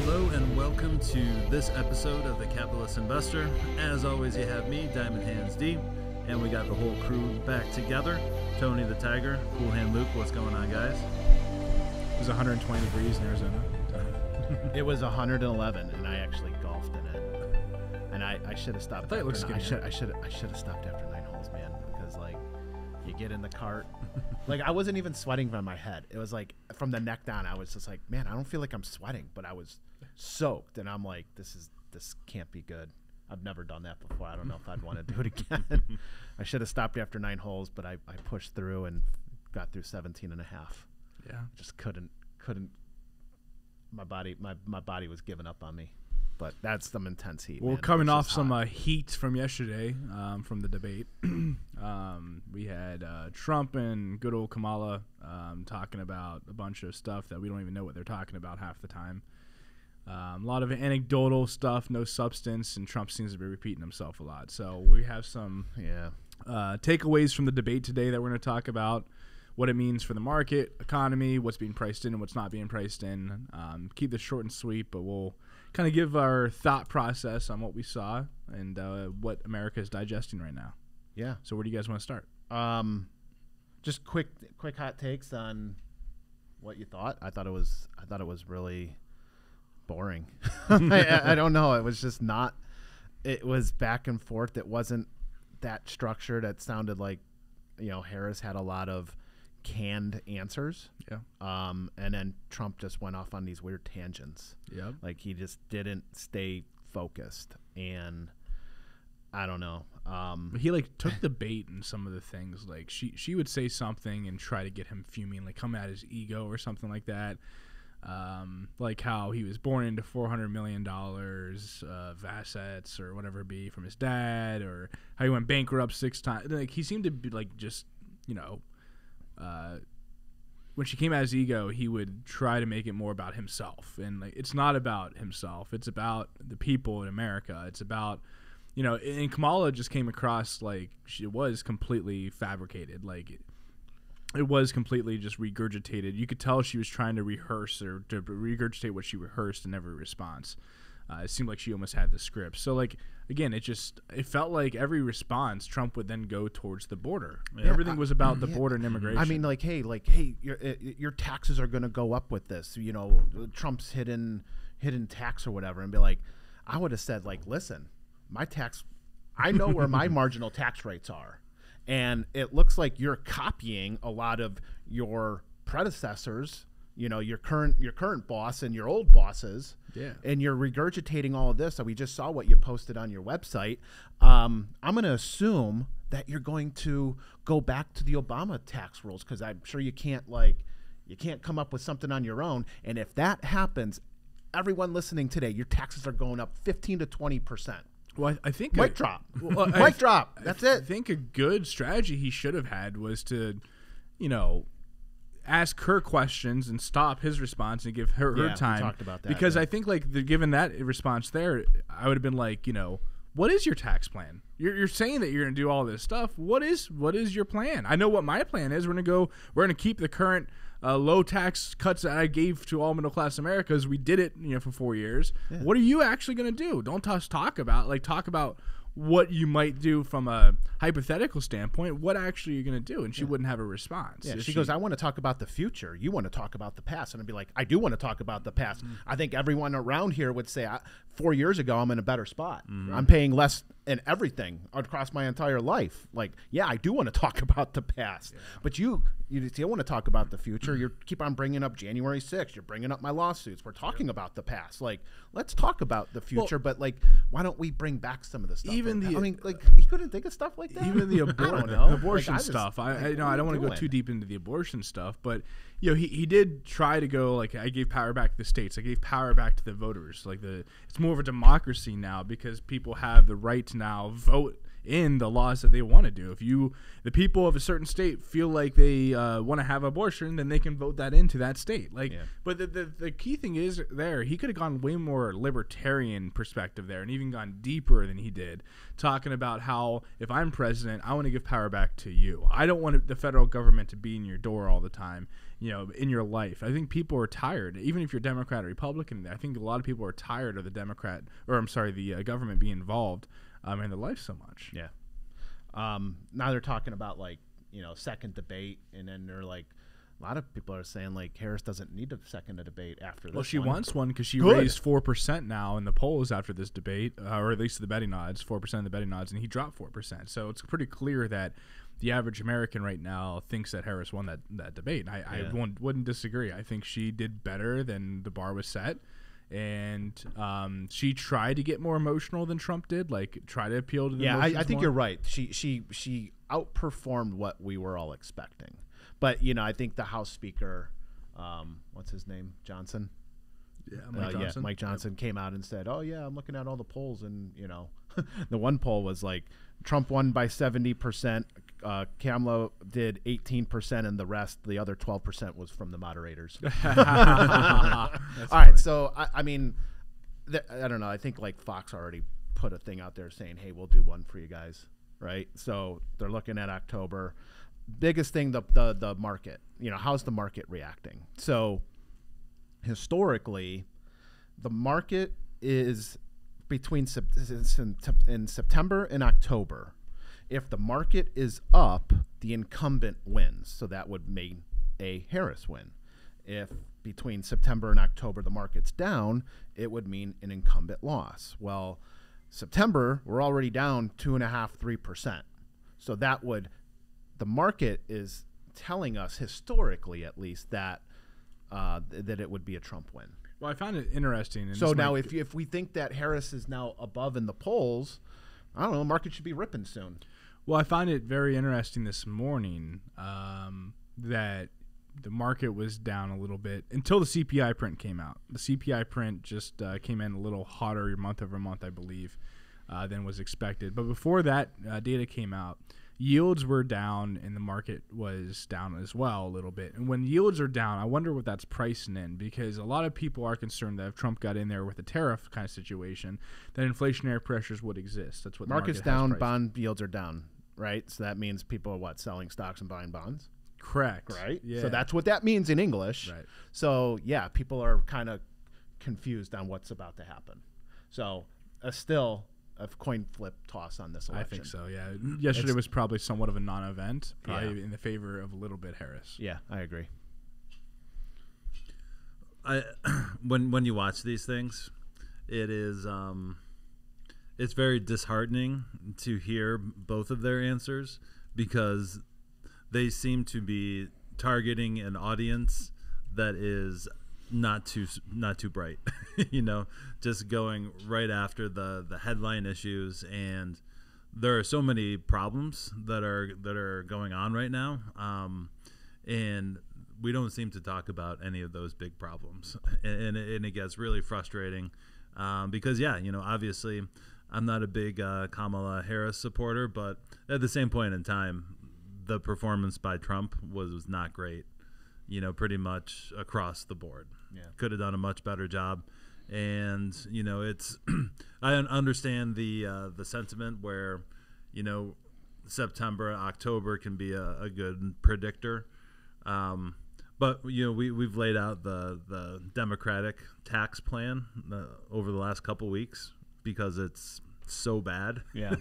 Hello and welcome to this episode of the Capitalist Investor. As always, you have me, Diamond Hands D, and we got the whole crew back together. Tony the Tiger, Cool Hand Luke, what's going on, guys? It was 120 degrees in Arizona. It was 111, and I actually golfed in it. And I should have stopped. I should have stopped after 9 holes, man, because like you get in the cart. Like, I wasn't even sweating from my head. It was like from the neck down. I was just like, man, I don't feel like I'm sweating, but I was soaked, and I'm like, this can't be good. I've never done that before. I don't know if I'd want to do it again. I should have stopped after 9 holes, but I pushed through and got through 17.5. Yeah, just couldn't. My body was giving up on me, but that's some intense heat. Well, man, coming off some heat from yesterday, from the debate, we had Trump and good old Kamala talking about a bunch of stuff that we don't even know what they're talking about half the time. A lot of anecdotal stuff, no substance, and Trump seems to be repeating himself a lot. So we have some takeaways from the debate today that we're going to talk about, what it means for the market, economy, what's being priced in and what's not being priced in. Keep this short and sweet, but we'll kind of give our thought process on what we saw and what America is digesting right now. Yeah. So where do you guys want to start? Just quick hot takes on what you thought. I thought it was really boring. I don't know. It was just not, it was back and forth. It wasn't that structured. It sounded like, you know, Harris had a lot of canned answers. Yeah. And then Trump just went off on these weird tangents. Yeah. Like, he just didn't stay focused, and I don't know. But he like took the bait in some of the things. Like she would say something and try to get him fuming, like come at his ego or something like that. Like how he was born into $400 million of assets or whatever it be from his dad, or how he went bankrupt 6 times. Like, he seemed to be like, just, you know, when she came at his ego, he would try to make it more about himself, and like, it's not about himself. It's about the people in America. It's about, you know, and Kamala just came across like she was completely fabricated. Like, it was completely just regurgitated. You could tell she was trying to rehearse or to regurgitate what she rehearsed in every response. It seemed like she almost had the script. So, like, again, it felt like every response, Trump would then go towards the border. Yeah. Everything was about the border and immigration. I mean, like, hey, your taxes are going to go up with this, you know, Trump's hidden tax or whatever, and be like, I would have said, like, listen, my tax, I know where my marginal tax rates are. And it looks like you're copying a lot of your predecessors, you know, your current boss and your old bosses. Yeah. And you're regurgitating all of this. So we just saw what you posted on your website. I'm going to assume that you're going to go back to the Obama tax rules, because I'm sure you can't come up with something on your own. And if that happens, everyone listening today, your taxes are going up 15 to 20%. Well, I think mic drop. Well, mic drop. That's it. I think a good strategy he should have had was to, you know, ask her questions and stop his response and give her time. We talked about that, because I think, like, given that response there, I would have been like, you know, what is your tax plan? You're saying that you're going to do all this stuff. What is your plan? I know what my plan is. We're going to keep the current low tax cuts that I gave to all middle class Americans. We did it, you know, for 4 years. Yeah. What are you actually going to do? Don't talk about what you might do from a hypothetical standpoint. What actually you're going to do? And she wouldn't have a response. Yeah, she goes, I want to talk about the future. You want to talk about the past. And I'd be like, I do want to talk about the past. Mm. I think everyone around here would say, 4 years ago, I'm in a better spot. Mm. I'm paying less in everything across my entire life. Like, yeah, I do want to talk about the past. Yeah. But you still want to talk about the future. You keep on bringing up January 6th. You're bringing up my lawsuits. We're talking about the past. Like, let's talk about the future. Well, but, like, why don't we bring back some of the stuff? I mean, like, he couldn't think of stuff like that. Even the abortion stuff. I don't want to go too deep into the abortion stuff, but, you know, he did try to go, like, I gave power back to the states. I gave power back to the voters. Like, it's more of a democracy now, because people have the right to now vote in the laws that they want to do. If you, the people of a certain state, feel like they want to have abortion, then they can vote that into that state. Like, yeah. But the key thing is there, he could have gone way more libertarian perspective there and even gone deeper than he did, talking about how if I'm president, I want to give power back to you. I don't want the federal government to be in your door all the time, you know, in your life. I think people are tired, even if you're Democrat or Republican. I think a lot of people are tired of the Democrat, or I'm sorry, the government being involved in their life so much. Yeah. Now they're talking about, like, you know, second debate, and then they're like, a lot of people are saying, like, Harris doesn't need a second debate after this. Well, she wants one because she raised 4% now in the polls after this debate, or at least the betting odds, 4% of the betting odds, and he dropped 4%. So it's pretty clear that the average American right now thinks that Harris won that debate. I wouldn't disagree. I think she did better than the bar was set. And she tried to get more emotional than Trump did, like try to appeal to the emotions. Yeah, I think more. You're right. She outperformed what we were all expecting. But, you know, I think the House Speaker, what's his name, Johnson? Yeah, Mike Johnson came out and said, oh, yeah, I'm looking at all the polls. And, you know, the one poll was like Trump won by 70%. Kamala did 18%, and the rest, the other 12%, was from the moderators. All right, so I mean, I don't know. I think like Fox already put a thing out there saying, "Hey, we'll do one for you guys," right? So they're looking at October. Biggest thing, the market. You know, how's the market reacting? So historically, the market is between in September and October. If the market is up, the incumbent wins. So that would make a Harris win. If between September and October the market's down, it would mean an incumbent loss. Well, September, we're already down 2.5–3%. So that would, the market is telling us historically at least that that it would be a Trump win. Well, I found it interesting. So now if we think that Harris is now above in the polls, I don't know, the market should be ripping soon. Well, I find it very interesting this morning that the market was down a little bit until the CPI print came out. The CPI print just came in a little hotter month over month, I believe, than was expected. But before that data came out, yields were down and the market was down as well a little bit. And when yields are down, I wonder what that's pricing in, because a lot of people are concerned that if Trump got in there with a tariff kind of situation, that inflationary pressures would exist. That's what market's down, bond yields are down, right? So that means people are what, selling stocks and buying bonds? Correct. Right? Yeah. So that's what that means in English. Right. So yeah, people are kind of confused on what's about to happen. So still a coin flip toss on this election. I think so, yeah. Yesterday was probably somewhat of a non-event, probably in the favor of a little bit Harris. Yeah, I agree. When you watch these things, it is it's very disheartening to hear both of their answers, because they seem to be targeting an audience that is not too bright, you know, just going right after the headline issues. And there are so many problems that are going on right now, and we don't seem to talk about any of those big problems, and it gets really frustrating, because yeah, you know, obviously I'm not a big Kamala Harris supporter, but at the same point in time, the performance by Trump was not great, you know, pretty much across the board. Yeah. Could have done a much better job. And, you know, it's I understand the sentiment where, you know, September, October can be a good predictor. But, you know, we've laid out the Democratic tax plan over the last couple weeks because it's so bad. Yeah.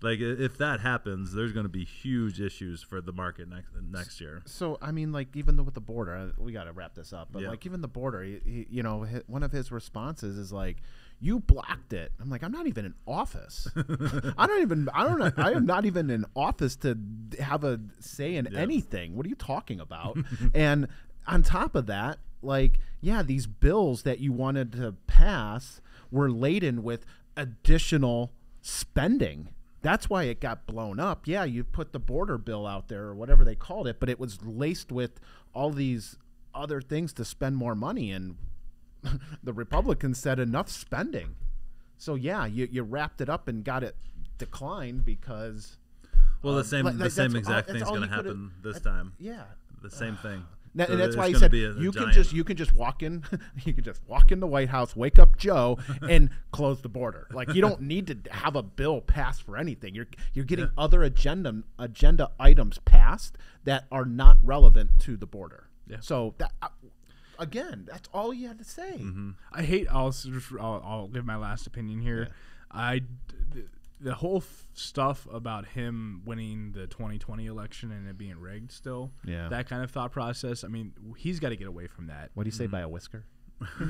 Like, if that happens, there's going to be huge issues for the market next year. So I mean, like, even though with the border, we got to wrap this up, but yeah, like even the border, you know, one of his responses is like, you blocked it. I'm like, I'm not even in office. I am not even in office to have a say in anything. What are you talking about? And on top of that, like, yeah, these bills that you wanted to pass were laden with additional spending. That's why it got blown up. Yeah, you put the border bill out there or whatever they called it, but it was laced with all these other things to spend more money, and the Republicans said enough spending. So yeah, you wrapped it up and got it declined because. Well, the same exact thing's going to happen this time. Yeah, the same thing. Now, and that's why he said you can just walk in, you can just walk in the White House, wake up Joe, and close the border. Like, you don't need to have a bill passed for anything. You're getting other agenda items passed that are not relevant to the border. Yeah. So that. Again, that's all you had to say. Mm-hmm. I hate. I'll give my last opinion here. Yeah. The whole stuff about him winning the 2020 election and it being rigged still. Yeah. That kind of thought process. I mean, he's got to get away from that. What do you say by a whisker?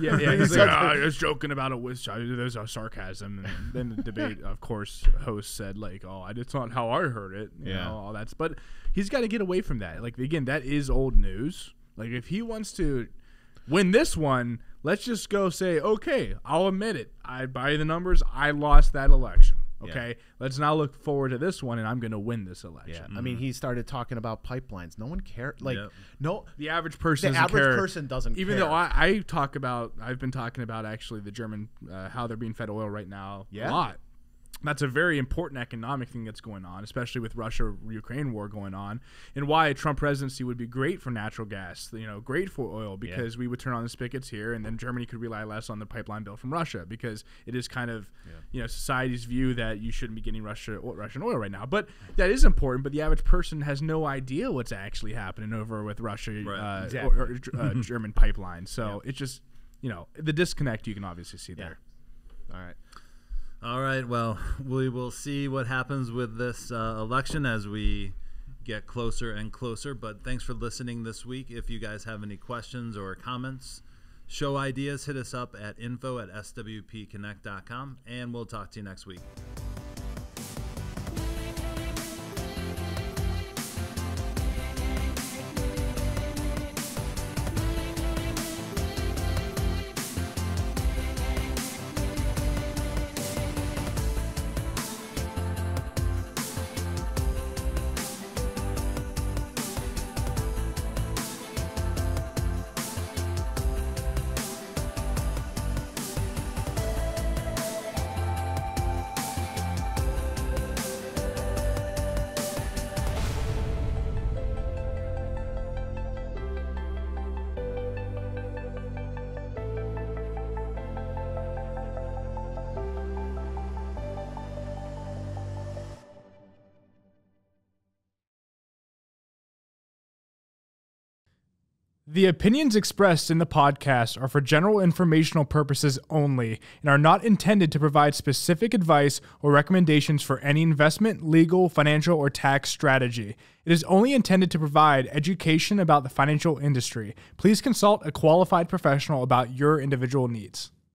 Yeah, yeah. He's like, oh, I was joking about a whisker. There's a sarcasm. And then the debate, of course, host said like, oh, it's not how I heard it. You know, all that. But he's got to get away from that. Like, again, that is old news. Like, if he wants to. Win this one, let's just go say, okay, I'll admit it. By the numbers, I lost that election. Okay, let's now look forward to this one, and I'm going to win this election. Yeah. Mm-hmm. I mean, he started talking about pipelines. No one cared. Like, no, the average person doesn't care. The average person doesn't care. Even though I've been talking about actually the German, how they're being fed oil right now a lot. That's a very important economic thing that's going on, especially with Russia-Ukraine war going on, and why a Trump presidency would be great for natural gas, great for oil, because we would turn on the spigots here, and then Germany could rely less on the pipeline bill from Russia, because it is kind of, society's view that you shouldn't be getting Russian oil right now. But that is important, but the average person has no idea what's actually happening over with Russia or German pipeline. So it's just, the disconnect you can obviously see there. All right. All right, well, we will see what happens with this election as we get closer and closer. But thanks for listening this week. If you guys have any questions or comments, show ideas, hit us up at info@swpconnect.com, and we'll talk to you next week. The opinions expressed in the podcast are for general informational purposes only and are not intended to provide specific advice or recommendations for any investment, legal, financial, or tax strategy. It is only intended to provide education about the financial industry. Please consult a qualified professional about your individual needs.